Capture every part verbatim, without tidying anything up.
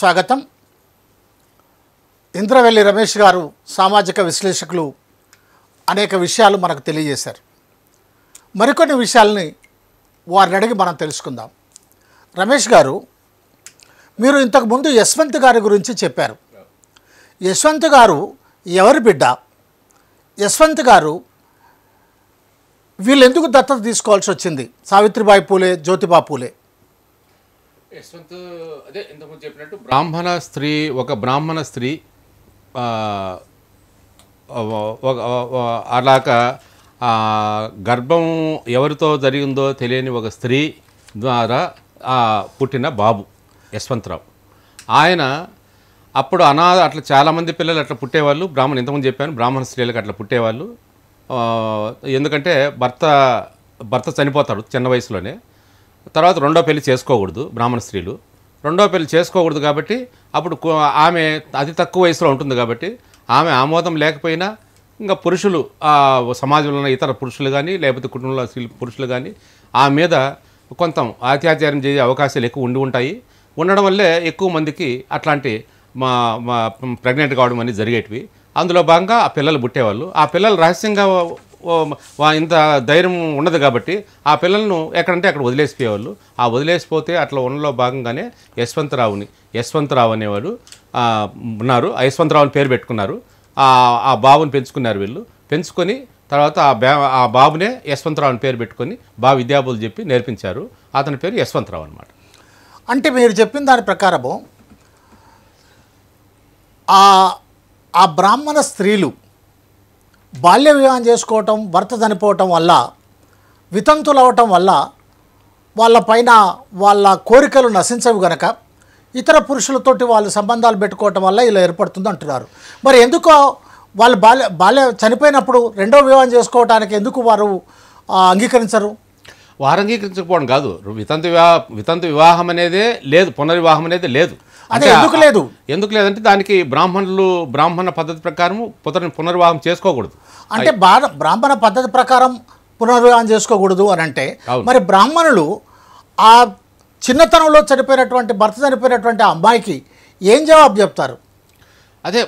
स्वागतम इंद्रवेल्ली रमेश गारू सामाजिक विश्लेषकुलु अनेक विषयालु मनकु तेलियजेशारु मरिकोन्नि विषयाल्नि वारिनि अडिगि मनं तेलुसुकुंदां। रमेश गारू मीरु इंतकु मुंदु यशवंत गारी गुरिंचि चेप्पारु। यशवंत गारू एवरि बिड्ड? यशवंत गारू వీళ్ళు ఎందుకు దత్తత తీసుకోవాల్సి వచ్చింది? సావిత్రిబాయి పూలే, జ్యోతిబా పూలే? యశ్వంత్ అదే ఇంతకుముందు చెప్పినట్టు బ్రాహ్మణ స్త్రీ, ఒక బ్రాహ్మణ స్త్రీ అలాగా గర్భం ఎవరితో జరిగిందో తెలియని ఒక స్త్రీ ద్వారా పుట్టిన బాబు యశ్వంతరావు. ఆయన అప్పుడు అనాథ, అట్లా చాలామంది పిల్లలు అట్లా పుట్టేవాళ్ళు. బ్రాహ్మణ ఇంతకుముందు చెప్పాను, బ్రాహ్మణ స్త్రీలకు అట్లా పుట్టేవాళ్ళు. ఎందుకంటే భర్త భర్త చనిపోతాడు చిన్న వయసులోనే, తర్వాత రెండో పెళ్లి చేసుకోకూడదు బ్రాహ్మణ స్త్రీలు, రెండో పెళ్లి చేసుకోకూడదు. కాబట్టి అప్పుడు ఆమె అతి తక్కువ వయసులో ఉంటుంది కాబట్టి ఆమె ఆమోదం లేకపోయినా ఇంకా పురుషులు సమాజంలో ఇతర పురుషులు కానీ లేకపోతే కుటుంబంలో స్త్రీ పురుషులు కానీ ఆమె మీద కొంత అత్యాచారం చేసే అవకాశాలు ఎక్కువ ఉండి ఉంటాయి. ఉండడం వల్లే ఎక్కువ మందికి అట్లాంటి మా మా ప్రెగ్నెంట్ కావడం అనేది జరిగేటివి. అందులో భాగంగా ఆ పిల్లలు పుట్టేవాళ్ళు. ఆ పిల్లలు రహస్యంగా ఇంత ధైర్యం ఉండదు కాబట్టి ఆ పిల్లలను ఎక్కడంటే అక్కడ వదిలేసిపోయేవాళ్ళు. ఆ వదిలేసిపోతే అట్లా ఉండలో భాగంగానే యశ్వంతరావుని యశ్వంతరావు అనేవాడు ఉన్నారు, యశ్వంతరావుని పేరు పెట్టుకున్నారు. ఆ బాబుని పెంచుకున్నారు వీళ్ళు. పెంచుకొని తర్వాత ఆ బా ఆ బాబునే యశ్వంతరావుని పేరు పెట్టుకొని బా విద్యాబులు చెప్పి నేర్పించారు. అతని పేరు యశ్వంతరావు అనమాట. అంటే మీరు చెప్పిన దాని ప్రకారము ఆ బ్రాహ్మణ స్త్రీలు బాల్య వివాహం చేసుకోవటం, భర్త చనిపోవటం వల్ల, వితంతులు అవటం వల్ల వాళ్ళ పైన వాళ్ళ కోరికలు నశించవు గనక ఇతర పురుషులతోటి వాళ్ళు సంబంధాలు పెట్టుకోవటం వల్ల ఇలా ఏర్పడుతుంది అంటున్నారు. మరి ఎందుకో వాళ్ళు బాల్య బాల్య చనిపోయినప్పుడు రెండో వివాహం చేసుకోవటానికి ఎందుకు వారు అంగీకరించరు? వారు అంగీకరించకపోవడం కాదు, వితంతు వివాహ వితంతు వివాహం అనేదే లేదు, పునర్వివాహం అనేది లేదు. అదే ఎందుకు లేదు? ఎందుకు లేదంటే దానికి బ్రాహ్మణులు బ్రాహ్మణ పద్ధతి ప్రకారం పునర్వివాహం చేసుకోకూడదు. అంటే బ్రాహ్మణ పద్ధతి ప్రకారం పునర్వివాహం చేసుకోకూడదు అని అంటే మరి బ్రాహ్మణులు ఆ చిన్నతనంలో చనిపోయినటువంటి, భర్త చనిపోయినటువంటి అమ్మాయికి ఏం జవాబు చెప్తారు? అదే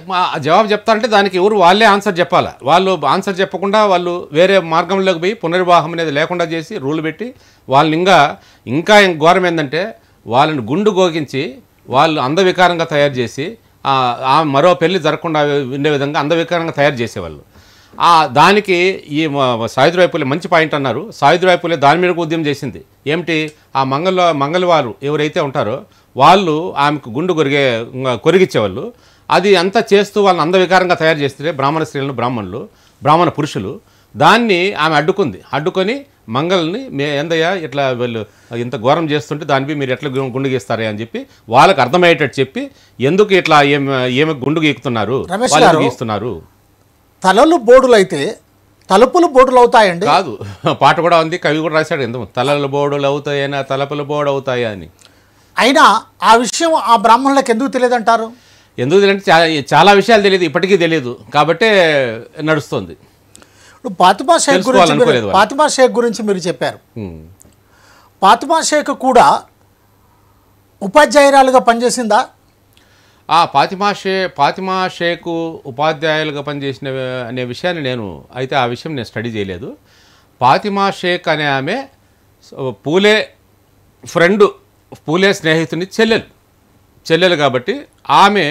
జవాబు చెప్తారంటే దానికి ఎవరు వాళ్ళే ఆన్సర్ చెప్పాలి. వాళ్ళు ఆన్సర్ చెప్పకుండా వాళ్ళు వేరే మార్గంలోకి పోయి పునర్వివాహం అనేది లేకుండా చేసి రూలు పెట్టి వాళ్ళని ఇంకా ఇంకా ఘోరం ఏంటంటే వాళ్ళని గుండు గోగించి వాళ్ళు అంధవికారంగా తయారు చేసి మరో పెళ్ళి జరగకుండా ఉండే విధంగా అంధవికారంగా తయారు చేసేవాళ్ళు. దానికి ఈ సావిత్రిబాయి పూలే మంచి పాయింట్ అన్నారు. సావిత్రిబాయి పూలే దాని మీద ఉద్యమం చేసింది. ఏమిటి? ఆ మంగళ మంగళవారు ఎవరైతే ఉంటారో వాళ్ళు ఆమెకు గుండు కొరిగే కొరిగిచ్చేవాళ్ళు. అది అంతా చేస్తూ వాళ్ళని అంధవికారంగా తయారు చేస్తే బ్రాహ్మణ స్త్రీలను బ్రాహ్మణులు బ్రాహ్మణ పురుషులు దాన్ని ఆమె అడ్డుకుంది. అడ్డుకొని మంగళని మే ఎందయ్యా ఇట్లా వీళ్ళు ఇంత ఘోరం చేస్తుంటే దానిపై మీరు ఎట్లా గుండు గీస్తారా అని చెప్పి వాళ్ళకి అర్థమయ్యేటట్టు చెప్పి ఎందుకు ఇట్లా ఏమి ఏమి గుండు గీకుతున్నారు గీస్తున్నారు. తలలు బోడులైతే తలుపులు బోడులు అవుతాయండి కాదు, పాట కూడా ఉంది, కవి కూడా రాశాడు ఎందుకు తలలు బోడులు అవుతాయని తలపులు బోడు అవుతాయా అని. అయినా ఆ విషయం ఆ బ్రాహ్మణులకు ఎందుకు తెలియదంటారు? ఎందుకు తెలియదు, చాలా చాలా విషయాలు తెలియదు, ఇప్పటికీ తెలియదు కాబట్టే నడుస్తుంది. ఇప్పుడు ఫాతిమా షేక్ గురించి ఫాతిమా షేక్ గురించి మీరు చెప్పారు. ఫాతిమా షేక్ కూడా ఉపాధ్యాయురాలుగా పనిచేసిందా? ఫాతిమా షే ఫాతిమా షేక్ ఉపాధ్యాయులుగా పనిచేసిన అనే విషయాన్ని నేను అయితే ఆ విషయం నేను స్టడీ చేయలేదు. ఫాతిమా షేక్ అనే ఆమె పూలే ఫ్రెండ్, పూలే స్నేహితుని చెల్లెలు చెల్లెలు కాబట్టి ఆమె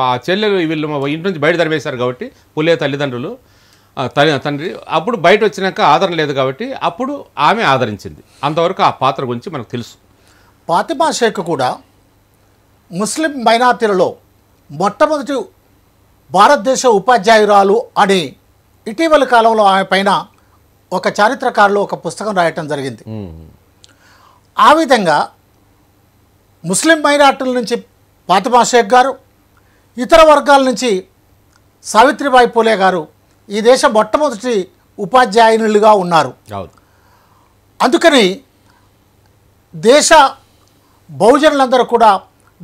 ఆ చెల్లెలు వీళ్ళు ఇంటి నుంచి బయట తరిమేశారు కాబట్టి పూలే తల్లిదండ్రులు తల్లి తండ్రి అప్పుడు బయట వచ్చినాక ఆదరణ లేదు కాబట్టి అప్పుడు ఆమె ఆదరించింది. అంతవరకు ఆ పాత్ర గురించి మనకు తెలుసు. ఫాతిమా షేక్ కూడా ముస్లిం మైనార్టీలలో మొట్టమొదటి భారతదేశ ఉపాధ్యాయురాలు అని ఇటీవల కాలంలో ఆమె పైన ఒక చారిత్రకారులు ఒక పుస్తకం రాయటం జరిగింది. ఆ విధంగా ముస్లిం మైనార్టీల నుంచి ఫాతిమా షేక్ గారు, ఇతర వర్గాల నుంచి సావిత్రిబాయి పూలే గారు ఈ దేశ మొట్టమొదటి ఉపాధ్యాయునిలుగా ఉన్నారు. అందుకని దేశ బహుజనులందరూ కూడా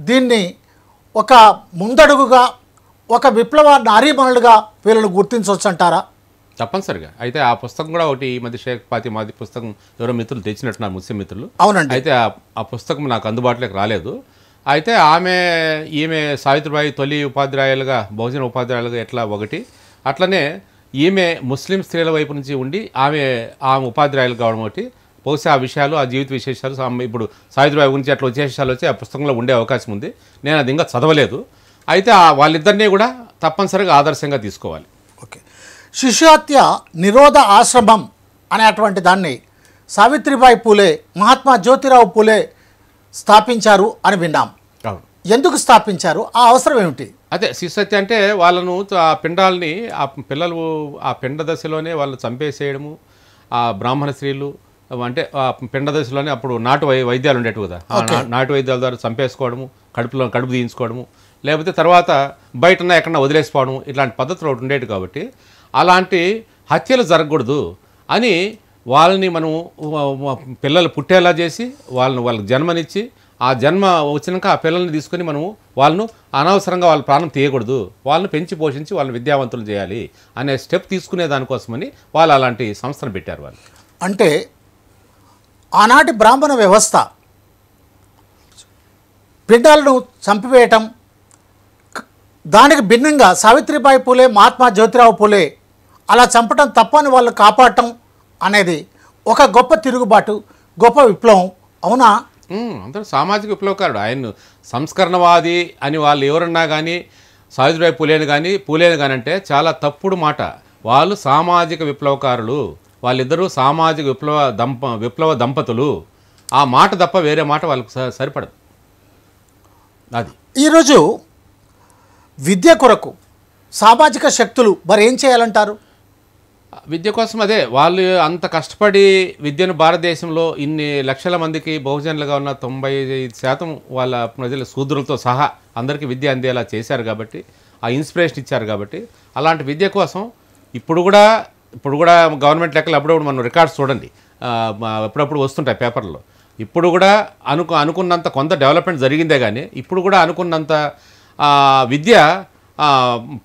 దీన్ని ఒక ముందడుగుగా, ఒక విప్లవ నారీమణులుగా వీళ్ళను గుర్తించవచ్చు అంటారా? తప్పనిసరిగా. అయితే ఆ పుస్తకం కూడా ఒకటి ఈ మధ్య షేక్ ఫాతిమా పుస్తకం ఎవరో మిత్రులు తెచ్చినట్టున్నారు, ముస్లిం మిత్రులు. అవునండి. అయితే ఆ పుస్తకం నాకు అందుబాటులోకి రాలేదు. అయితే ఆమె ఈమె సావిత్రిబాయి తొలి ఉపాధ్యాయులుగా బహుజన ఉపాధ్యాయులుగా ఎట్లా ఒకటి అట్లనే ఈమె ముస్లిం స్త్రీల వైపు నుంచి ఉండి ఆమె ఆమె ఉపాధ్యాయులు కావడం ఒకటి బహుశా ఆ విషయాలు ఆ జీవిత విశేషాలు ఇప్పుడు సావిత్రిబాయి గురించి అట్లా విశేషాలు వచ్చి ఆ పుస్తకంలో ఉండే అవకాశం ఉంది. నేను అది ఇంకా చదవలేదు. అయితే వాళ్ళిద్దరినీ కూడా తప్పనిసరిగా ఆదర్శంగా తీసుకోవాలి. ఓకే, శిష్యహత్య నిరోధ ఆశ్రమం అనేటువంటి దాన్ని సావిత్రిబాయి పూలే మహాత్మా జ్యోతిరావు పూలే స్థాపించారు అని విన్నాం. ఎందుకు స్థాపించారు, ఆ అవసరం ఏమిటి? అదే శిష్యహత్య అంటే వాళ్ళను ఆ పిండాలని ఆ పిల్లలు ఆ పిండ దశలోనే వాళ్ళు చంపేసేయడము. ఆ బ్రాహ్మణ స్త్రీలు అంటే ఆ పిండ దశలోనే అప్పుడు నాటు వై వైద్యాలు ఉండేవి కదా, నాటు వైద్యాల ద్వారా చంపేసుకోవడము, కడుపులో కడుపు తీయించుకోవడము, లేకపోతే తర్వాత బయటన్నా ఎక్కడన్నా వదిలేసిపోవడం, ఇట్లాంటి పద్ధతులు ఒకటి ఉండేవి. కాబట్టి అలాంటి హత్యలు జరగకూడదు అని వాళ్ళని మనం పిల్లలు పుట్టేలా చేసి వాళ్ళని వాళ్ళకి జన్మనిచ్చి ఆ జన్మ వచ్చినాక ఆ పిల్లల్ని తీసుకొని మనము వాళ్ళను అనవసరంగా వాళ్ళ ప్రాణం తీయకూడదు, వాళ్ళని పెంచి పోషించి వాళ్ళని విద్యావంతులు చేయాలి అనే స్టెప్ తీసుకునే దానికోసమని వాళ్ళు అలాంటి సంస్థను పెట్టారు. వాళ్ళు అంటే ఆనాటి బ్రాహ్మణ వ్యవస్థ బిడ్డలను చంపివేయటం, దానికి భిన్నంగా సావిత్రిబాయి పూలే మహాత్మా జ్యోతిరావు పూలే అలా చంపటం తప్పని వాళ్ళు కాపాడటం అనేది ఒక గొప్ప తిరుగుబాటు, గొప్ప విప్లవం. అవునా? అందరూ సామాజిక విప్లవకారుడు. ఆయన సంస్కరణవాది అని వాళ్ళు ఎవరన్నా కానీ సావిత్రిబాయి పూలేని కానీ పూలేని కానీ అంటే చాలా తప్పుడు మాట. వాళ్ళు సామాజిక విప్లవకారులు, వాళ్ళిద్దరూ సామాజిక విప్లవ దంప విప్లవ దంపతులు. ఆ మాట తప్ప వేరే మాట వాళ్ళకు సరిపడదు. అది ఈరోజు విద్య కొరకు సామాజిక శక్తులు మరి ఏం చేయాలంటారు? విద్య కోసం అదే వాళ్ళు అంత కష్టపడి విద్యను భారతదేశంలో ఇన్ని లక్షల మందికి బహుజనులుగా ఉన్న తొంభై ఐదు శాతం వాళ్ళ ప్రజల శూద్రులతో సహా అందరికీ విద్య అందేలా చేశారు కాబట్టి ఆ ఇన్స్పిరేషన్ ఇచ్చారు. కాబట్టి అలాంటి విద్య కోసం ఇప్పుడు కూడా ఇప్పుడు కూడా గవర్నమెంట్ లెక్కలు అప్పుడప్పుడు మనం రికార్డ్స్ చూడండి, అప్పుడప్పుడు వస్తుంటాయి పేపర్లో. ఇప్పుడు కూడా అనుకు అనుకున్నంత కొంత డెవలప్మెంట్ జరిగిందే కానీ ఇప్పుడు కూడా అనుకున్నంత విద్య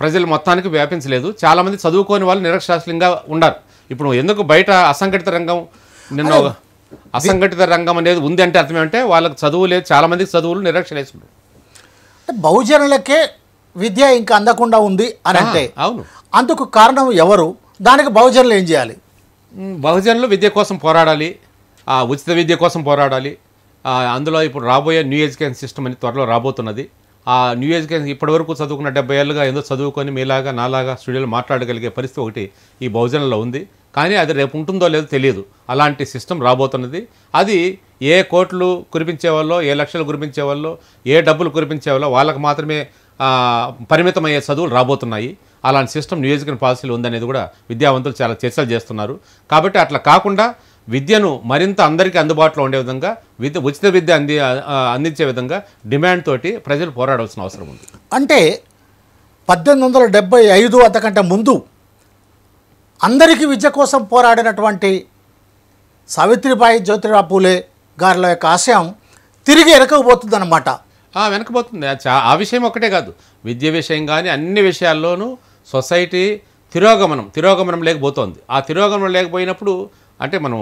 ప్రజలు మొత్తానికి వ్యాపించలేదు. చాలామంది చదువుకోని వాళ్ళు నిరక్షరాస్యులంగా ఉన్నారు. ఇప్పుడు ఎందుకు బయట అసంఘటిత రంగం నిన్న అసంఘటిత రంగం అనేది ఉంది అంటే అర్థం ఏమంటే వాళ్ళకి చదువు లేదు, చాలామందికి చదువులు నిరక్షరాస్యులు. బహుజనులకే విద్య ఇంకా అందకుండా ఉంది అని అంటే అవును, అందుకు కారణం ఎవరు, దానికి బహుజనులు ఏం చేయాలి? బహుజనులు విద్య కోసం పోరాడాలి, ఉచిత విద్య కోసం పోరాడాలి. అందులో ఇప్పుడు రాబోయే న్యూ ఎడ్యుకేషన్ సిస్టమ్ అని త్వరలో రాబోతున్నది. ఆ న్యూ ఎడ్యుకేషన్ ఇప్పటివరకు చదువుకున్న డెబ్బై ఏళ్ళుగా ఏదో చదువుకొని మీలాగా నాలాగా స్టూడియోలు మాట్లాడగలిగే పరిస్థితి ఒకటి ఈ బహుజనంలో ఉంది. కానీ అది రేపు ఉంటుందో లేదో తెలియదు. అలాంటి సిస్టమ్ రాబోతున్నది. అది ఏ కోట్లు కురిపించేవాళ్ళో, ఏ లక్షలు కురిపించేవాళ్ళో, ఏ డబ్బులు కురిపించేవాళ్ళో వాళ్ళకు మాత్రమే పరిమితమయ్యే చదువులు రాబోతున్నాయి. అలాంటి సిస్టమ్ న్యూ ఎడ్యుకేషన్ పాలసీలు ఉందనేది కూడా విద్యావంతులు చాలా చర్చలు చేస్తున్నారు. కాబట్టి అట్లా కాకుండా విద్యను మరింత అందరికీ అందుబాటులో ఉండే విధంగా, విద్య ఉచిత విద్య అంది అందించే విధంగా డిమాండ్ తోటి ప్రజలు పోరాడాల్సిన అవసరం ఉంది. అంటే పద్దెనిమిది వందల డెబ్బై ఐదు అంతకంటే ముందు అందరికీ విద్య కోసం పోరాడినటువంటి సావిత్రిబాయి జ్యోతిరావు పూలే గారి యొక్క ఆశయం తిరిగి వెనకపోతుంది అన్నమాట. వెనకపోతుంది. ఆ విషయం ఒకటే కాదు, విద్య విషయం కానీ అన్ని విషయాల్లోనూ సొసైటీ తిరోగమనం తిరోగమనం లేకపోతుంది. ఆ తిరోగమనం లేకపోయినప్పుడు అంటే మనం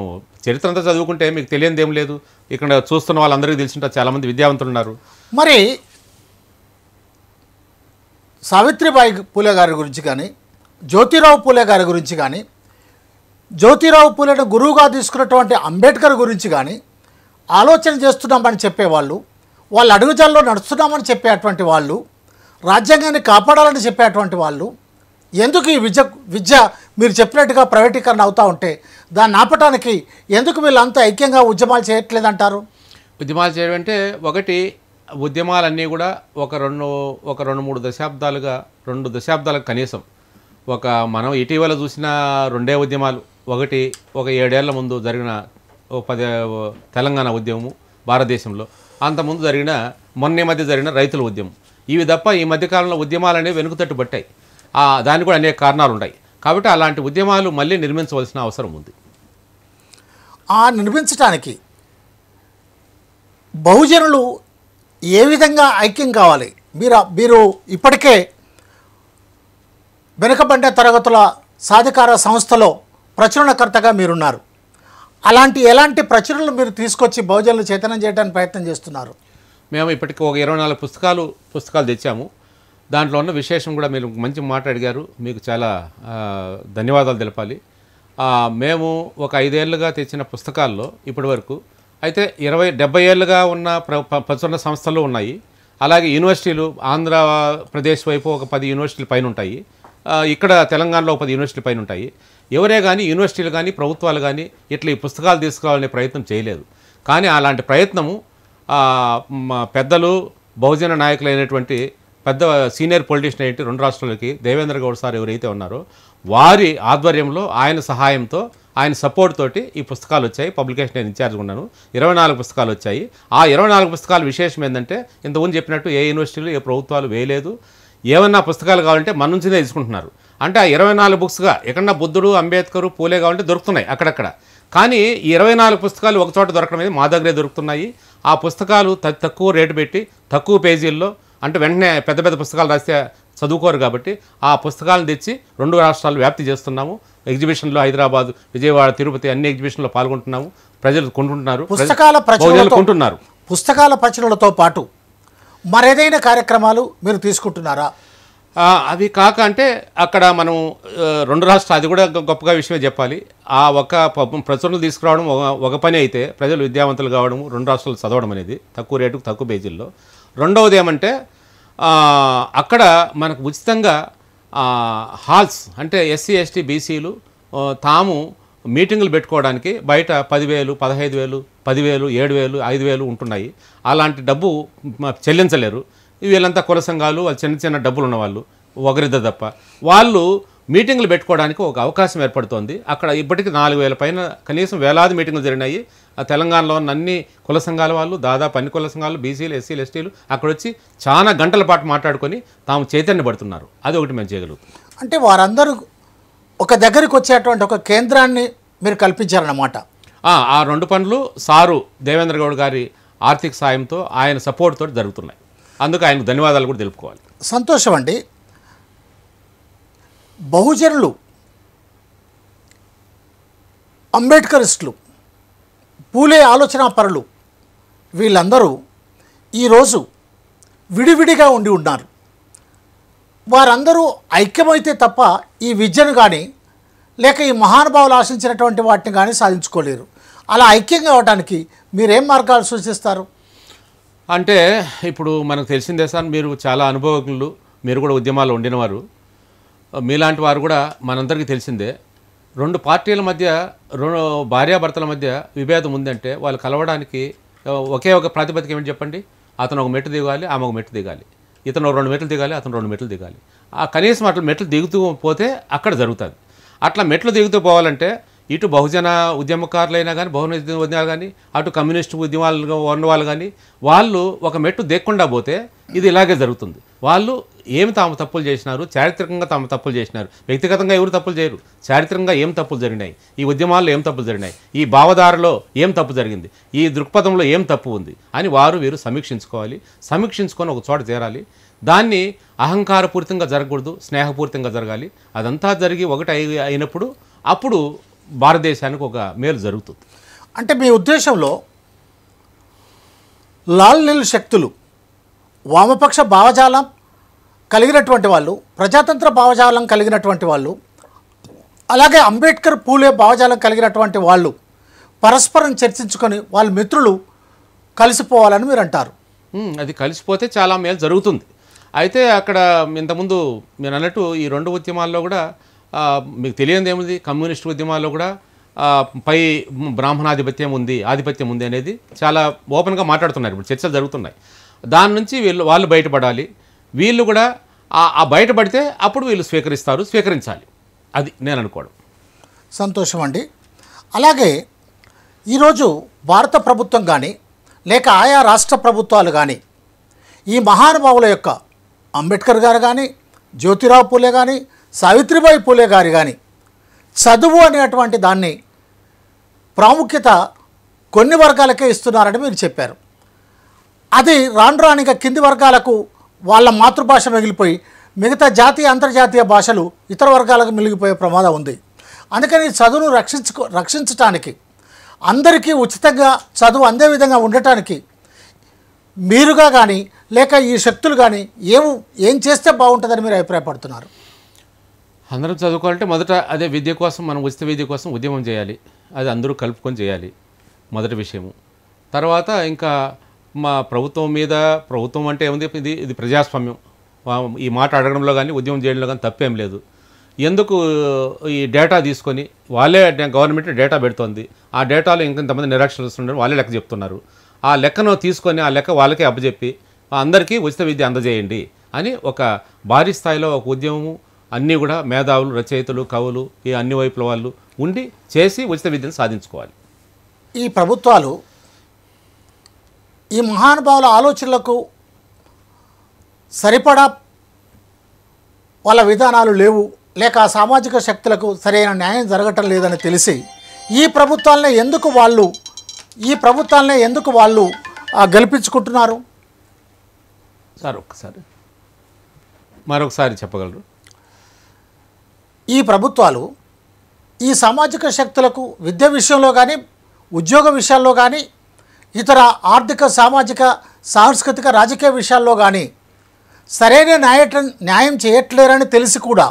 చరిత్ర అంతా చదువుకుంటే మీకు తెలియనిది ఏం లేదు. ఇక్కడ చూస్తున్న వాళ్ళందరికీ తెలిసింటారు, చాలామంది విద్యావంతులు ఉన్నారు. మరి సావిత్రిబాయి పూలే గారి గురించి కానీ జ్యోతిరావు పూలే గారి గురించి కానీ జ్యోతిరావు పూలేను గురువుగా తీసుకున్నటువంటి అంబేద్కర్ గురించి కానీ ఆలోచన చేస్తున్నామని చెప్పేవాళ్ళు, వాళ్ళు అడుగుజాల్లో నడుస్తున్నామని చెప్పేటువంటి వాళ్ళు, రాజ్యాంగాన్ని కాపాడాలని చెప్పేటువంటి వాళ్ళు ఎందుకు ఈ విద్య విద్య మీరు చెప్పినట్టుగా ప్రైవేటీకరణ అవుతూ ఉంటే దాన్ని ఆపటానికి ఎందుకు వీళ్ళంతా ఐక్యంగా ఉద్యమాలు చేయట్లేదంటారు? ఉద్యమాలు చేయడం అంటే ఒకటి ఉద్యమాలన్నీ కూడా ఒక రెండు ఒక రెండు మూడు దశాబ్దాలుగా రెండు దశాబ్దాలకు కనీసం ఒక మనం ఇటీవల చూసిన రెండే ఉద్యమాలు. ఒకటి ఒక ఏడేళ్ల ముందు జరిగిన పది తెలంగాణ ఉద్యమము భారతదేశంలో, అంతకుముందు జరిగిన మొన్న మధ్య జరిగిన రైతుల ఉద్యమం. ఇవి తప్ప ఈ మధ్యకాలంలో ఉద్యమాలు అనేవి వెనుకతట్టు పట్టాయి. దానికి కూడా అనేక కారణాలు ఉంటాయి. కాబట్టి అలాంటి ఉద్యమాలు మళ్ళీ నిర్మించవలసిన అవసరం ఉంది. ఆ నిర్మించడానికి బహుజనులు ఏ విధంగా ఐక్యం కావాలి? మీరు మీరు ఇప్పటికే వెనుకబడ్డ తరగతుల సాధికార సంస్థలో ప్రచురణకర్తగా మీరున్నారు. అలాంటి ఎలాంటి ప్రచురణలు మీరు తీసుకొచ్చి బహుజనులు చైతన్యం చేయడానికి ప్రయత్నం చేస్తున్నారు? మేము ఇప్పటికి ఒక ఇరవై నాలుగు పుస్తకాలు పుస్తకాలు తెచ్చాము. దాంట్లో ఉన్న విశేషం కూడా మీరు మంచి మాట అడిగారు, మీకు చాలా ధన్యవాదాలు తెలపాలి. మేము ఒక ఐదేళ్లుగా తెచ్చిన పుస్తకాల్లో ఇప్పటి వరకు అయితే ఇరవై డెబ్బై ఏళ్ళుగా ఉన్న ప్రచురణ సంస్థలు ఉన్నాయి. అలాగే యూనివర్సిటీలు ఆంధ్రప్రదేశ్ వైపు ఒక పది యూనివర్సిటీల పైన ఉంటాయి, ఇక్కడ తెలంగాణలో పది యూనివర్సిటీల పైన ఉంటాయి. ఎవరే కానీ యూనివర్సిటీలు కానీ ప్రభుత్వాలు కానీ ఇట్లా ఈ పుస్తకాలు తీసుకురావాలనే ప్రయత్నం చేయలేదు. కానీ అలాంటి ప్రయత్నము పెద్దలు బహుజన నాయకులైనటువంటి పెద్ద సీనియర్ పొలిటీషియన్ ఏంటి రెండు రాష్ట్రాలకి దేవేంద్ర గౌడ్ సార్ ఎవరైతే ఉన్నారో వారి ఆధ్వర్యంలో ఆయన సహాయంతో ఆయన సపోర్ట్ తోటి ఈ పుస్తకాలు వచ్చాయి. పబ్లికేషన్ నేను ఇన్ఛార్జ్గా ఉన్నాను. ఇరవై నాలుగు పుస్తకాలు వచ్చాయి. ఆ ఇరవై నాలుగు పుస్తకాల విశేషం ఏంటంటే ఇంతకుముందు చెప్పినట్టు ఏ యూనివర్సిటీలు ఏ ప్రభుత్వాలు వేయలేదు. ఏమన్నా పుస్తకాలు కావాలంటే మన నుంచినే తీసుకుంటున్నారు. అంటే ఆ ఇరవై నాలుగు బుక్స్గా ఎక్కడన్నా బుద్ధుడు అంబేద్కర్ పూలే కావాలంటే దొరుకుతున్నాయి అక్కడక్కడ. కానీ ఈ ఇరవై నాలుగు పుస్తకాలు ఒకచోట దొరకడం అనేది మా దగ్గరే దొరుకుతున్నాయి. ఆ పుస్తకాలు తక్కువ రేటు పెట్టి తక్కువ పేజీల్లో, అంటే వెంటనే పెద్ద పెద్ద పుస్తకాలు రాస్తే చదువుకోరు కాబట్టి ఆ పుస్తకాలను తెచ్చి రెండు రాష్ట్రాలు వ్యాప్తి చేస్తున్నాము. ఎగ్జిబిషన్లో హైదరాబాద్, విజయవాడ, తిరుపతి అన్ని ఎగ్జిబిషన్లో పాల్గొంటున్నాము. ప్రజలు కొంటున్నారు, ప్రజలు కొంటున్నారు. పుస్తకాల ప్రచురణలతో పాటు మరేదైనా కార్యక్రమాలు మీరు తీసుకుంటున్నారా? అవి కాక అంటే అక్కడ మనం రెండు రాష్ట్రాలు, అది కూడా గొప్పగా విషయమే చెప్పాలి. ఆ ఒక ప్రచురణలు తీసుకురావడం ఒక పని అయితే ప్రజలు విద్యావంతులు కావడం, రెండు రాష్ట్రాలు చదవడం అనేది తక్కువ రేటుకు తక్కువ పేజీల్లో. రెండవది ఏమంటే అక్కడ మనకు ఉచితంగా హాల్స్, అంటే ఎస్సీ ఎస్టీ బీసీలు తాము మీటింగులు పెట్టుకోవడానికి బయట పదివేలు, పదహైదు వేలు, పదివేలు, ఏడు వేలు, ఐదు వేలు ఉంటున్నాయి. అలాంటి డబ్బు చెల్లించలేరు. వీళ్ళంతా కుల సంఘాలు, వాళ్ళు చిన్న చిన్న డబ్బులు ఉన్నవాళ్ళు ఒకరిద్దరు తప్ప. వాళ్ళు మీటింగులు పెట్టుకోవడానికి ఒక అవకాశం ఏర్పడుతోంది. అక్కడ ఇప్పటికీ నాలుగు వేల పైన కనీసం వేలాది మీటింగులు జరిగినాయి. తెలంగాణలో ఉన్న అన్ని కుల సంఘాల వాళ్ళు, దాదాపు అన్ని కుల సంఘాలు, బీసీలు, ఎస్సీలు, ఎస్టీలు అక్కడ వచ్చి చాలా గంటల పాటు మాట్లాడుకొని తాము చైతన్య పడుతున్నారు. అది ఒకటి మేము చేయగలుగుతాం. అంటే వారందరూ ఒక దగ్గరికి వచ్చేటువంటి ఒక కేంద్రాన్ని మీరు కల్పించారన్నమాట. ఆ రెండు పనులు సారు దేవేంద్ర గౌడ్ గారి ఆర్థిక సాయంతో ఆయన సపోర్ట్ తోటి జరుగుతున్నాయి. అందుకు ఆయనకు ధన్యవాదాలు కూడా తెలుపుకోవాలి. సంతోషం అండి. బహుజనులు, అంబేద్కరిస్టులు, పూలే ఆలోచనా పరులు వీళ్ళందరూ ఈరోజు విడివిడిగా ఉండి ఉన్నారు. వారందరూ ఐక్యమైతే తప్ప ఈ విద్యను కానీ లేక ఈ మహానుభావులు ఆశించినటువంటి వాటిని కానీ సాధించుకోలేరు. అలా ఐక్యం కావడానికి మీరేం మార్గాలు సూచిస్తారు? అంటే ఇప్పుడు మనకు తెలిసిందే సార్, మీరు చాలా అనుభవజ్ఞులు, మీరు కూడా ఉద్యమాల్లో ఉండినవారు, మీలాంటి వారు కూడా మనందరికీ తెలిసిందే. రెండు పార్టీల మధ్య, రెండు భార్యాభర్తల మధ్య విభేదం ఉందంటే వాళ్ళు కలవడానికి ఒకే ఒక ప్రాతిపదిక ఏమిటి చెప్పండి? అతను ఒక మెట్టు దిగాలి, ఆమె ఒక మెట్టు దిగాలి, ఇతను రెండు మెట్లు దిగాలి, అతను రెండు మెట్లు దిగాలి. ఆ కనీసం అట్లా మెట్లు దిగుతూ పోతే అక్కడ జరుగుతుంది. అట్లా మెట్లు దిగుతూ పోవాలంటే ఇటు బహుజన ఉద్యమకారులైనా కానీ, బహుజన ఉద్యమాలు కానీ, అటు కమ్యూనిస్టు ఉద్యమాలు ఉన్నవాళ్ళు కానీ వాళ్ళు ఒక మెట్టు దిగకుండా పోతే ఇది ఇలాగే జరుగుతుంది. వాళ్ళు ఏమి తాము తప్పులు చేసినారు, చారిత్రకంగా తాము తప్పులు చేసినారు. వ్యక్తిగతంగా ఎవరు తప్పులు చేయరు. చారిత్రకంగా ఏం తప్పులు జరిగినాయి, ఈ ఉద్యమాల్లో ఏం తప్పులు జరిగినాయి, ఈ భావధారలో ఏం తప్పు జరిగింది, ఈ దృక్పథంలో ఏం తప్పు ఉంది అని వారు వీరు సమీక్షించుకోవాలి. సమీక్షించుకొని ఒక చోట చేరాలి. దాన్ని అహంకారపూరితంగా జరగకూడదు, స్నేహపూరితంగా జరగాలి. అదంతా జరిగి ఒకటి అయినప్పుడు అప్పుడు భారతదేశానికి ఒక మేలు జరుగుతుంది. అంటే మీ ఉద్దేశంలో లాల్ నీల్ శక్తులు, వామపక్ష భావజాలం కలిగినటువంటి వాళ్ళు, ప్రజాతంత్ర భావజాలం కలిగినటువంటి వాళ్ళు, అలాగే అంబేద్కర్ పూలే భావజాలం కలిగినటువంటి వాళ్ళు పరస్పరం చర్చించుకొని వాళ్ళ మిత్రులు కలిసిపోవాలని మీరు అంటారు. అది కలిసిపోతే చాలా మేలు జరుగుతుంది. అయితే అక్కడ ఇంతకుముందు నేను అన్నట్టు ఈ రెండు ఉద్యమాల్లో కూడా మీకు తెలియదు ఏముంది, కమ్యూనిస్ట్ ఉద్యమాల్లో కూడా పై బ్రాహ్మణాధిపత్యం ఉంది, ఆధిపత్యం ఉంది అనేది చాలా ఓపెన్గా మాట్లాడుతున్నారు. ఇప్పుడు చర్చలు జరుగుతున్నాయి. దాని నుంచి వీళ్ళు వాళ్ళు బయటపడాలి. వీళ్ళు కూడా ఆ బయటపడితే అప్పుడు వీళ్ళు స్వీకరిస్తారు, స్వీకరించాలి. అది నేను అనుకోవడం. సంతోషం అండి. అలాగే ఈరోజు భారత ప్రభుత్వం కానీ లేక ఆయా రాష్ట్ర ప్రభుత్వాలు కానీ ఈ మహానుభావుల యొక్క అంబేద్కర్ గారు కానీ, జ్యోతిరావు పూలే కానీ, సావిత్రిబాయి పూలే గారు కానీ చదువు అనేటువంటి దాన్ని ప్రాముఖ్యత కొన్ని వర్గాలకే ఇస్తున్నారని మీరు చెప్పారు. అది రాను రానిగా కింది వర్గాలకు వాళ్ళ మాతృభాష మిగిలిపోయి మిగతా జాతీయ అంతర్జాతీయ భాషలు ఇతర వర్గాలకు మిగిలిపోయే ప్రమాదం ఉంది. అందుకని చదువును రక్షించుకో రక్షించడానికి అందరికీ ఉచితంగా చదువు అందే విధంగా ఉండటానికి మీరుగా గాని లేక ఈ శక్తులు గాని ఏం ఏం చేస్తే బాగుంటదని మీరు అభిప్రాయపడుతున్నారు? అందరూ చదువుకోవాలంటే మొదట అదే విద్య కోసం మనం ఉచిత విద్య కోసం ఉద్యమం చేయాలి. అది అందరూ కలుపుకొని చేయాలి మొదటి విషయము. తర్వాత ఇంకా మా ప్రభుత్వం మీద, ప్రభుత్వం అంటే ఏముంది, ఇది ఇది ప్రజాస్వామ్యం. ఈ మాట అడగడంలో కానీ ఉద్యమం చేయడంలో కానీ తప్పేం లేదు. ఎందుకు ఈ డేటా తీసుకొని వాళ్ళే, గవర్నమెంట్ డేటా పెడుతోంది, ఆ డేటాలో ఇంకొంతమంది నిరాక్షరులు వాళ్ళే లెక్క చెప్తున్నారు. ఆ లెక్కను తీసుకొని ఆ లెక్క వాళ్ళకే అప్పచెప్పి అందరికీ ఉచిత విద్య అందజేయండి అని ఒక భారీ స్థాయిలో ఒక ఉద్యమము, అన్నీ కూడా మేధావులు, రచయితలు, కవులు, ఈ అన్ని వైపుల వాళ్ళు ఉండి చేసి ఉచిత విద్యను సాధించుకోవాలి. ఈ ప్రభుత్వాలు ఈ మహానుభావుల ఆలోచనలకు సరిపడా వాళ్ళ విధానాలు లేవు, లేక ఆ సామాజిక శక్తులకు సరైన న్యాయం జరగటం లేదని తెలిసి ఈ ప్రభుత్వాలనే ఎందుకు వాళ్ళు ఈ ప్రభుత్వాలనే ఎందుకు వాళ్ళు గెలిపించుకుంటున్నారు సార్? ఒక్కసారి మరొకసారి చెప్పగలరు? ఈ ప్రభుత్వాలు ఈ సామాజిక శక్తులకు విద్య విషయంలో కానీ, ఉద్యోగ విషయాల్లో కానీ, ఇతర ఆర్థిక, సామాజిక, సాంస్కృతిక, రాజకీయ విషయాల్లో కానీ సరైన న్యాయ న్యాయం చేయట్లేరని తెలిసి కూడా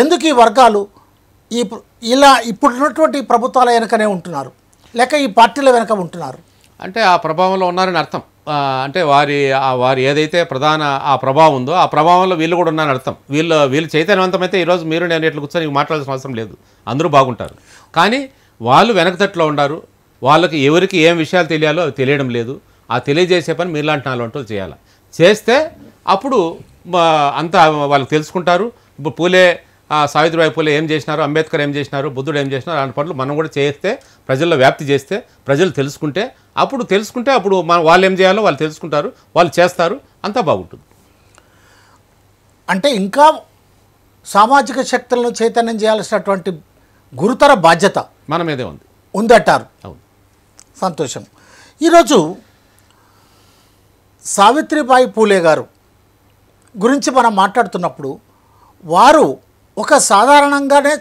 ఎందుకు ఈ వర్గాలు ఈ ఇలా ఇప్పుడున్నటువంటి ప్రభుత్వాల వెనకనే ఉంటున్నారు, లేక ఈ పార్టీల వెనక ఉంటున్నారు? అంటే ఆ ప్రభావంలో ఉన్నారని అర్థం. అంటే వారి వారి ఏదైతే ప్రధాన ఆ ప్రభావం ఉందో ఆ ప్రభావంలో వీళ్ళు కూడా ఉన్నారని అర్థం. వీళ్ళు వీళ్ళు చైతన్యవంతమైతే ఈరోజు మీరు నేను ఇట్లా కూర్చొని మాట్లాడాల్సిన అవసరం లేదు, అందరూ బాగుంటారు. కానీ వాళ్ళు వెనకతట్లో ఉన్నారు, వాళ్ళకి ఎవరికి ఏం విషయాలు తెలియాలో అవి తెలియడం లేదు. ఆ తెలియజేసే పని మీరు లాంటి నాలుగు చేయాలి, చేస్తే అప్పుడు అంతా వాళ్ళు తెలుసుకుంటారు. ఇప్పుడు పూలే, సావిత్రిబాయి పూలే ఏం చేసినారు, అంబేద్కర్ ఏం చేసినారు, బుద్ధుడు ఏం చేసినారు అలాంటి పనులు మనం కూడా చేస్తే, ప్రజల్లో వ్యాప్తి చేస్తే, ప్రజలు తెలుసుకుంటే, అప్పుడు తెలుసుకుంటే అప్పుడు మన వాళ్ళు ఏం చేయాలో వాళ్ళు తెలుసుకుంటారు, వాళ్ళు చేస్తారు, అంతా బాగుంటుంది. అంటే ఇంకా సామాజిక శక్తులను చైతన్యం చేయాల్సినటువంటి గురుతర బాధ్యత మన మీదే ఉంది ఉందంటారు. అవును, సంతోషం. ఈరోజు సావిత్రిబాయి పూలే గారు గురించి మనం మాట్లాడుతున్నప్పుడు వారు ఒక సాధారణంగానే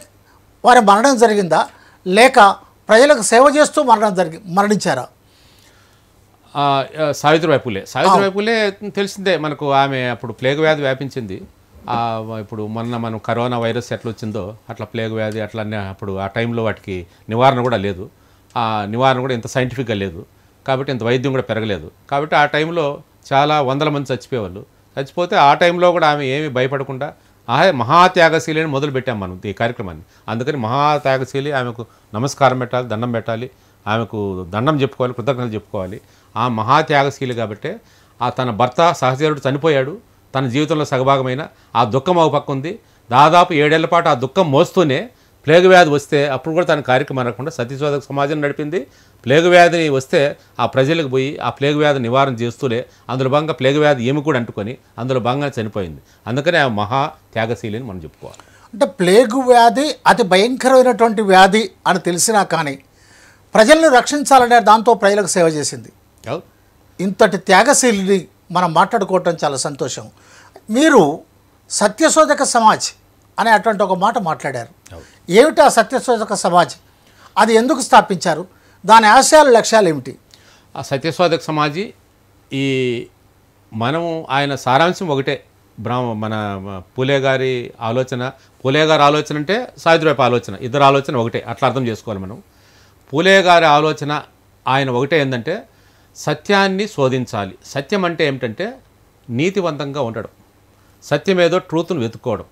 వారి మరణం జరిగిందా, లేక ప్రజలకు సేవ చేస్తూ మరణం జరిగి మరణించారా? సావిత్రిబాయి పూలే సావిత్రిబాయి పూలే తెలిసిందే మనకు, ఆమె అప్పుడు ప్లేగ్ వ్యాధి వ్యాపించింది. ఇప్పుడు మొన్న మనం కరోనా వైరస్ ఎట్లా వచ్చిందో అట్లా ప్లేగ్ వ్యాధి అట్లా అప్పుడు ఆ టైంలో వాటికి నివారణ కూడా లేదు, ఆ నివారణ కూడా ఇంత సైంటిఫిక్గా లేదు, కాబట్టి ఇంత వైద్యం కూడా పెరగలేదు. కాబట్టి ఆ టైంలో చాలా వందల మంది చచ్చిపోయేవాళ్ళు. చచ్చిపోతే ఆ టైంలో కూడా ఆమె ఏమీ భయపడకుండా ఆ మహాత్యాగశీలి అని మొదలుపెట్టాం మనం ఈ కార్యక్రమాన్ని. అందుకని మహాత్యాగశీలి, ఆమెకు నమస్కారం పెట్టాలి, దండం పెట్టాలి, ఆమెకు దండం చెప్పుకోవాలి, కృతజ్ఞతలు చెప్పుకోవాలి. ఆ మహాత్యాగశీలి కాబట్టి ఆ తన భర్త సహచరుడు చనిపోయాడు, తన జీవితంలో సగభాగమైన ఆ దుఃఖం ఒక పక్క ఉంది. దాదాపు ఏడేళ్ల పాటు ఆ దుఃఖం మోస్తూనే ప్లేగు వ్యాధి వస్తే అప్పుడు కూడా తన కార్యక్రమం అనకుండా సతీశోధక సమాజం నడిపింది. ప్లేగు వ్యాధి వస్తే ఆ ప్రజలకు పోయి ఆ ప్లేగు వ్యాధి నివారణ చేస్తూనే అందులో భాగంగా ప్లేగు వ్యాధి ఏమి కూడా అంటుకొని అందులో భాగంగా చనిపోయింది. అందుకని ఆ మహా త్యాగశీలిని మనం చెప్పుకోవాలి. అంటే ప్లేగు వ్యాధి అతి భయంకరమైనటువంటి వ్యాధి అని తెలిసినా కానీ ప్రజలను రక్షించాలనే దాంతో ప్రజలకు సేవ చేసింది. ఇంతటి త్యాగశీలిని మనం మాట్లాడుకోవటం చాలా సంతోషం. మీరు సత్యశోధక సమాజ్ అనే అటువంటి ఒక మాట మాట్లాడారు. ఏమిటి ఆ సత్యశోధక సమాజ్? అది ఎందుకు స్థాపించారు? దాని ఆశయాలు, లక్ష్యాలు ఏమిటి? ఆ సత్యశోధక సమాజీ ఈ మనము ఆయన సారాంశం ఒకటే. బ్రాహ్మ మన పూలే గారి ఆలోచన, పూలే గారి ఆలోచన అంటే సావిత్రిబాయి ఆలోచన, ఇద్దరు ఆలోచన ఒకటే, అట్లా అర్థం చేసుకోవాలి మనం. పూలే గారి ఆలోచన ఆయన ఒకటే ఏంటంటే సత్యాన్ని శోధించాలి. సత్యం అంటే ఏమిటంటే నీతివంతంగా ఉండడం, సత్యం ఏదో ట్రూత్ను వెతుక్కోవడం.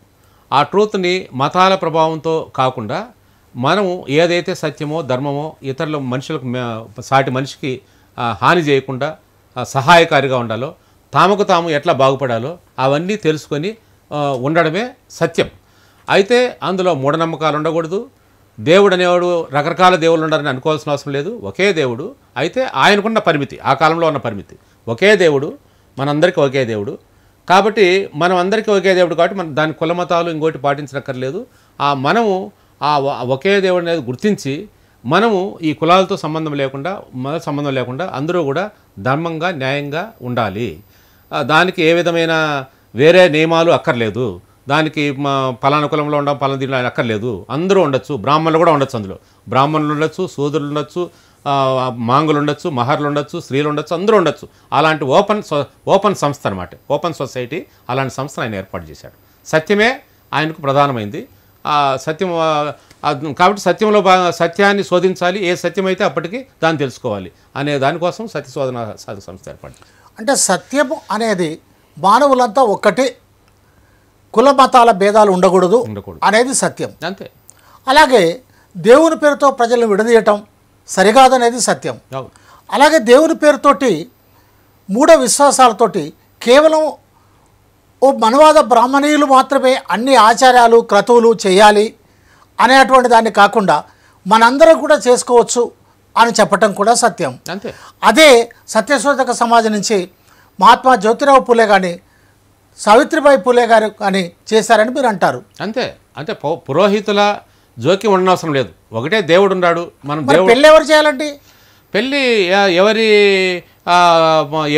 ఆ ట్రూత్ని మతాల ప్రభావంతో కాకుండా మనము ఏదైతే సత్యమో, ధర్మమో, ఇతరుల మనుషులకు, సాటి మనిషికి హాని చేయకుండా సహాయకారిగా ఉండాలో, తాముకు తాము ఎట్లా బాగుపడాలో అవన్నీ తెలుసుకొని ఉండడమే సత్యం. అయితే అందులో మూఢనమ్మకాలు ఉండకూడదు. దేవుడు అనేవాడు రకరకాల దేవుళ్ళు ఉండాలని అనుకోవాల్సిన అవసరం లేదు. ఒకే దేవుడు, అయితే ఆయనకున్న పరిమితి, ఆ కాలంలో ఉన్న పరిమితి. ఒకే దేవుడు, మనందరికీ ఒకే దేవుడు, కాబట్టి మనం అందరికీ ఒకే దేవుడు కాబట్టి మనం దాని కులమతాలు ఇంకోటి పాటించనక్కర్లేదు. ఆ మనము ఆ ఒకే దేవుడు అనేది గుర్తించి మనము ఈ కులాలతో సంబంధం లేకుండా, మత సంబంధం లేకుండా అందరూ కూడా ధర్మంగా, న్యాయంగా ఉండాలి. దానికి ఏ విధమైన వేరే నియమాలు అక్కర్లేదు. దానికి మా పలానా కులంలో ఉండం, పలానా దీంట్లో అక్కర్లేదు. అందరూ ఉండొచ్చు, బ్రాహ్మణులు కూడా ఉండొచ్చు, అందులో బ్రాహ్మణులు ఉండొచ్చు, సోదరులు ఉండొచ్చు, మాంగులుండొచ్చు, మహర్లు ఉండొచ్చు, స్త్రీలు ఉండొచ్చు, అందరూ ఉండొచ్చు. అలాంటి ఓపెన్ ఓపెన్ సంస్థ అనమాట, ఓపెన్ సొసైటీ. అలాంటి సంస్థను ఆయన ఏర్పాటు చేశాడు. సత్యమే ఆయనకు ప్రధానమైంది. సత్యం కాబట్టి సత్యంలో సత్యాన్ని శోధించాలి. ఏ సత్యమైతే అప్పటికి దాన్ని తెలుసుకోవాలి అనే దానికోసం సత్య శోధన సంస్థ ఏర్పాటు. అంటే సత్యం అనేది మానవులంతా ఒక్కటే, కుల మతాల భేదాలు ఉండకూడదు అనేది సత్యం. అంతే. అలాగే దేవుని పేరుతో ప్రజలను విడదీయటం సరికాదనేది సత్యం. అలాగే దేవుని పేరుతోటి మూఢ విశ్వాసాలతోటి కేవలం ఓ మనవాద బ్రాహ్మణీయులు మాత్రమే అన్ని ఆచారాలు క్రతువులు చేయాలి అనేటువంటి దాన్ని కాకుండా మనందరం కూడా చేసుకోవచ్చు అని చెప్పటం కూడా సత్యం. అంతే. అదే సత్యశోధక సమాజం నుంచి మహాత్మా జ్యోతిరావు పూలే కానీ సావిత్రిబాయి పూలే గారు కానీ చేశారని మీరు అంటారు. అంతే. అంటే పురోహితుల జోక్యం ఉండనవసరం లేదు. ఒకటే దేవుడు ఉన్నాడు. మనం దేవుడు పెళ్ళి ఎవరు చేయాలండి? పెళ్ళి ఎవరి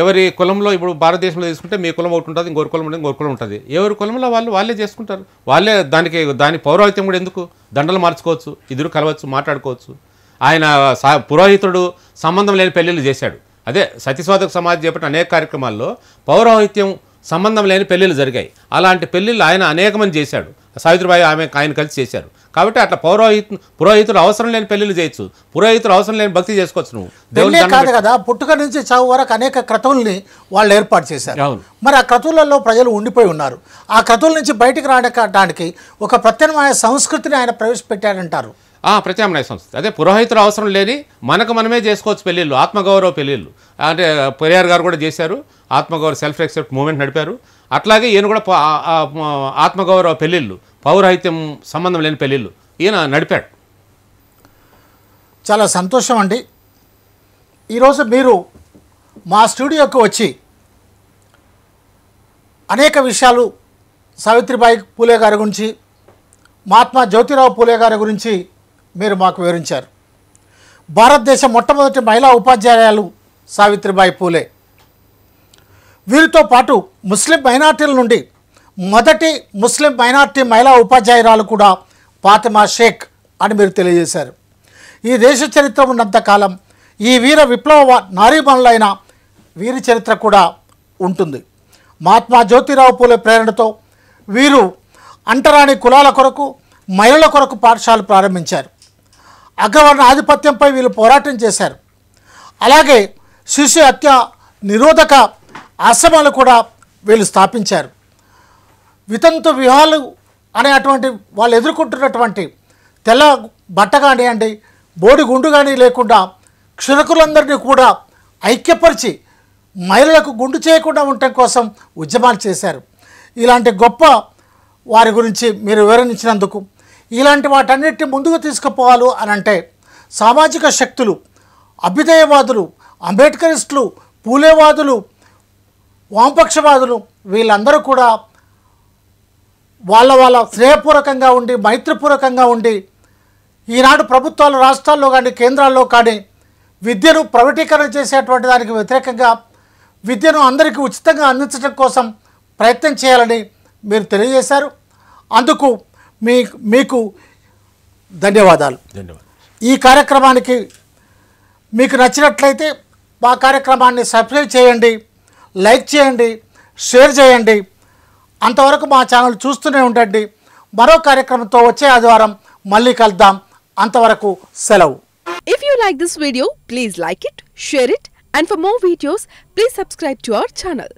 ఎవరి కులంలో, ఇప్పుడు భారతదేశంలో తీసుకుంటే మీ కులం ఒకటి ఉంటుంది, ఇంకోరు కులం ఉంటుంది, ఇంకోరు కులం ఉంటుంది. ఎవరి కులంలో వాళ్ళు వాళ్ళే చేసుకుంటారు. వాళ్ళే దానికి దాని పౌరోహిత్యం కూడా ఎందుకు? దండలు మార్చుకోవచ్చు, ఇద్దరు కలవచ్చు, మాట్లాడుకోవచ్చు. ఆయన పురోహితుడు సంబంధం లేని పెళ్ళిళ్ళు చేశాడు. అదే సత్యశోధక సమాజం చేపట్టిన అనేక కార్యక్రమాల్లో పౌరోహిత్యం సంబంధం లేని పెళ్ళిళ్ళు జరిగాయి. అలాంటి పెళ్ళిళ్ళు ఆయన అనేక మంది చేశాడు. సావిత్రిబాయి ఆమె ఆయన కలిసి చేశారు. కాబట్టి అట్లా పౌరోహిత్ పురోహితుడు అవసరం లేని పెళ్ళిళ్ళు చేయొచ్చు, పురోహితుడు అవసరం లేని భక్తి చేసుకోవచ్చు. నువ్వు దేవుడే కాదు కదా, పుట్టుక నుంచి చావు వరకు అనేక క్రతువుల్ని వాళ్ళు ఏర్పాటు చేశారు. అవును. మరి ఆ క్రతువులలో ప్రజలు ఉండిపోయి ఉన్నారు. ఆ క్రతువుల నుంచి బయటకు రావడానికి ఒక ప్రత్యామ్నాయ సంస్కృతిని ఆయన ప్రవేశపెట్టారంటారు. ప్రత్యామ్నాయ సంస్థ అదే పురోహితుడు అవసరం లేని మనకు మనమే చేసుకోవచ్చు పెళ్ళిళ్ళు, ఆత్మగౌరవ పెళ్ళిళ్ళు. అంటే పెరియార్ గారు కూడా చేశారు, ఆత్మగౌరవ సెల్ఫ్ ఎక్సెప్ట్ మూమెంట్ నడిపారు. అట్లాగే ఈయన కూడా ఆత్మగౌరవ పెళ్ళిళ్ళు, పౌరహిత్యం సంబంధం లేని పెళ్ళిళ్ళు ఈయన నడిపాడు. చాలా సంతోషం అండి. ఈరోజు మీరు మా స్టూడియోకి వచ్చి అనేక విషయాలు సావిత్రిబాయి పూలే గారి గురించి, మహాత్మా జ్యోతిరావు పూలే గారి గురించి మీరు మాకు వివరించారు. భారతదేశం మొట్టమొదటి మహిళా ఉపాధ్యాయులు సావిత్రిబాయి పూలే. వీరితో పాటు ముస్లిం మైనార్టీల నుండి మొదటి ముస్లిం మైనార్టీ మహిళా ఉపాధ్యాయురాలు కూడా ఫాతిమా షేక్ అని మీరు తెలియజేశారు. ఈ దేశ చరిత్ర ఉన్నంతకాలం ఈ వీర విప్లవ నారీమణులైన వీరి చరిత్ర కూడా ఉంటుంది. మహాత్మా జ్యోతిరావు పూలే ప్రేరణతో వీరు అంటరాని కులాల కొరకు, మహిళల కొరకు పాఠశాలలు ప్రారంభించారు. అగ్రవర్ణ ఆధిపత్యంపై వీళ్ళు పోరాటం చేశారు. అలాగే శిశు హత్య నిరోధక ఆశ్రమాలు కూడా వీళ్ళు స్థాపించారు. వితంతు వివాహాలు అనేటువంటి వాళ్ళు ఎదుర్కొంటున్నటువంటి తెల్ల బట్ట కానివ్వండి, బోడి గుండు కానీ లేకుండా క్షురకులందరినీ కూడా ఐక్యపరిచి మహిళలకు గుండు చేయకుండా ఉండటం కోసం ఉద్యమాలు చేశారు. ఇలాంటి గొప్ప వారి గురించి మీరు వివరించినందుకు, ఇలాంటి వాటన్నిటిని ముందుకు తీసుకుపోవాలి అని అంటే సామాజిక శక్తులు, అభ్యుదయవాదులు, అంబేద్కరిస్టులు, పూలేవాదులు, వామపక్షవాదులు వీళ్ళందరూ కూడా వాళ్ళ వాళ్ళ స్నేహపూర్వకంగా ఉండి, మైత్రిపూర్వకంగా ఉండి ఈనాడు ప్రభుత్వాలు రాష్ట్రాల్లో కానీ కేంద్రాల్లో కానీ విద్యను ప్రైవేటీకరణ చేసేటువంటి దానికి వ్యతిరేకంగా విద్యను అందరికీ ఉచితంగా అందించడం కోసం ప్రయత్నం చేయాలని మీరు తెలియజేశారు. అందుకు మీ మీకు ధన్యవాదాలు. ధన్యవాదాలు. ఈ కార్యక్రమానికి మీకు నచ్చినట్లయితే మా కార్యక్రమాన్ని సబ్స్క్రైబ్ చేయండి, లైక్ చేయండి, షేర్ చేయండి. అంతవరకు మా ఛానల్ చూస్తూనే ఉండండి. మరో కార్యక్రమంతో వచ్చే ఆదివారం మళ్ళీ కలుద్దాం. అంతవరకు సెలవు. If you like this video please like it, share it, and for more videos please subscribe to our channel.